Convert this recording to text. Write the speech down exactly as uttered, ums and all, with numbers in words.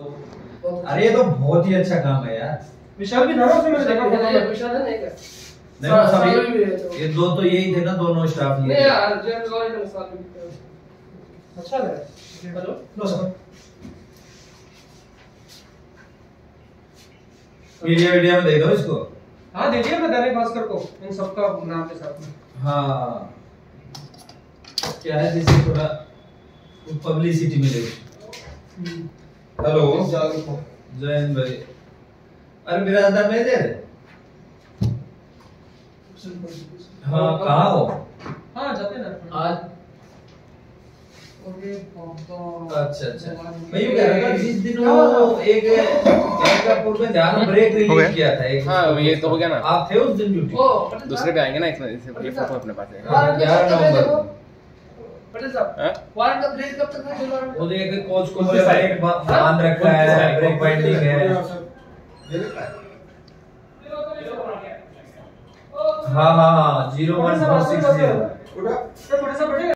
अरे ये तो बहुत ही अच्छा काम है यार। विशाल भी नर्वस है, मैंने देखा विशाल है नहीं क्या सब ये दो तो यही थे ना दोनों स्टाफ लिए। यार जन लॉयर ने साथ में अच्छा लगा। हेलो लो सब मीडिया मीडिया में दे दो इसको। हां दे दिया मैं दैनिक भास्कर को इन सबका नाम के साथ में। हां क्या है जिससे थोड़ा पब्लिसिटी मिलेगी। हेलो जयन भाई। अरे मेरा दादा मेजर हाँ कहाँ हो? हाँ जाते ना आज। ओके अच्छा अच्छा मैं यूँ कह रहा था जिस दिनों एक जयपुर में ध्यान ब्रेक रिलीज किया था एक। हाँ ये तो हो गया ना। आप थे उस दिन ड्यूटी। दूसरे पे आएंगे ना इसमें ये फोटो अपने पास है ग्यारह नवंबर। पटेल साहब वारंट का ब्रेक कब तक है? वो देख कोच को बोले भाई मान रखा है ब्रेक बाइंडिंग है ये देखा है। हां हां zero one four six zero उठा पटेल साहब।